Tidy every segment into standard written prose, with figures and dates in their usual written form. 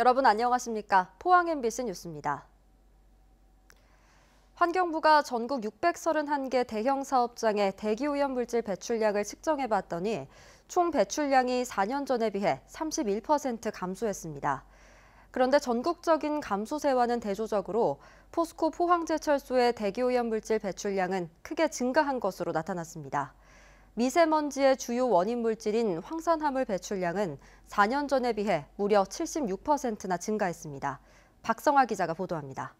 여러분 안녕하십니까? 포항MBC 뉴스입니다. 환경부가 전국 631개 대형 사업장의 대기오염물질 배출량을 측정해봤더니 총 배출량이 4년 전에 비해 31% 감소했습니다. 그런데 전국적인 감소세와는 대조적으로 포스코 포항제철소의 대기오염물질 배출량은 크게 증가한 것으로 나타났습니다. 미세먼지의 주요 원인 물질인 황산화물 배출량은 4년 전에 비해 무려 76%나 증가했습니다. 박성아 기자가 보도합니다.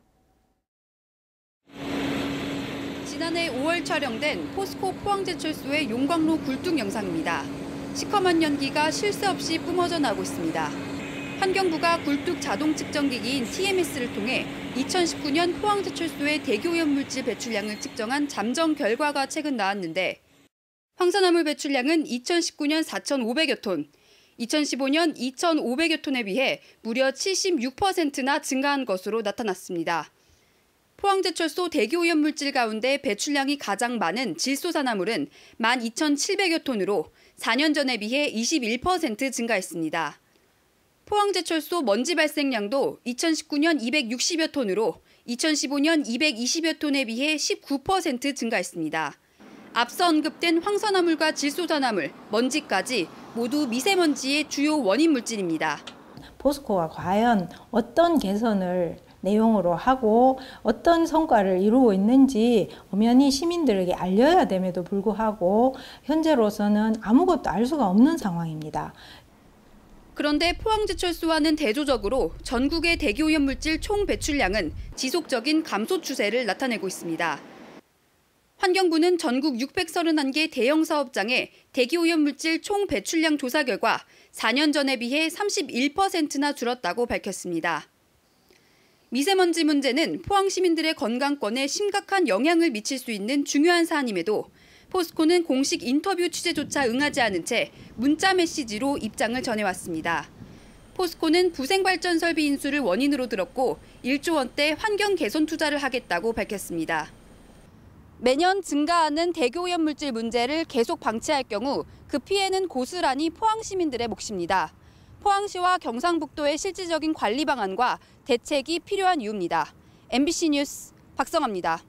지난해 5월 촬영된 포스코 포항제철소의 용광로 굴뚝 영상입니다. 시커먼 연기가 쉴 새 없이 뿜어져 나오고 있습니다. 환경부가 굴뚝 자동 측정기기인 TMS를 통해 2019년 포항제철소의 대기오염물질 배출량을 측정한 잠정 결과가 최근 나왔는데 황산화물 배출량은 2019년 4,500여 톤, 2015년 2,500여 톤에 비해 무려 76%나 증가한 것으로 나타났습니다. 포항제철소 대기오염물질 가운데 배출량이 가장 많은 질소산화물은 12,700여 톤으로 4년 전에 비해 21% 증가했습니다. 포항제철소 먼지 발생량도 2019년 260여 톤으로 2015년 220여 톤에 비해 19% 증가했습니다. 앞서 언급된 황산화물과 질소산화물, 먼지까지 모두 미세먼지의 주요 원인 물질입니다. 포스코가 과연 어떤 개선을 내용으로 하고 어떤 성과를 이루고 있는지 엄연히 시민들에게 알려야 됨에도 불구하고 현재로서는 아무것도 알 수가 없는 상황입니다. 그런데 포항제철소와는 대조적으로 전국의 대기오염물질 총 배출량은 지속적인 감소 추세를 나타내고 있습니다. 환경부는 전국 631개 대형 사업장의 대기오염물질 총 배출량 조사 결과 4년 전에 비해 31%나 줄었다고 밝혔습니다. 미세먼지 문제는 포항 시민들의 건강권에 심각한 영향을 미칠 수 있는 중요한 사안임에도 포스코는 공식 인터뷰 취재조차 응하지 않은 채 문자 메시지로 입장을 전해왔습니다. 포스코는 부생발전 설비 인수를 원인으로 들었고 1조 원대 환경 개선 투자를 하겠다고 밝혔습니다. 매년 증가하는 대기오염물질 문제를 계속 방치할 경우 그 피해는 고스란히 포항 시민들의 몫입니다. 포항시와 경상북도의 실질적인 관리 방안과 대책이 필요한 이유입니다. MBC 뉴스 박성아입니다.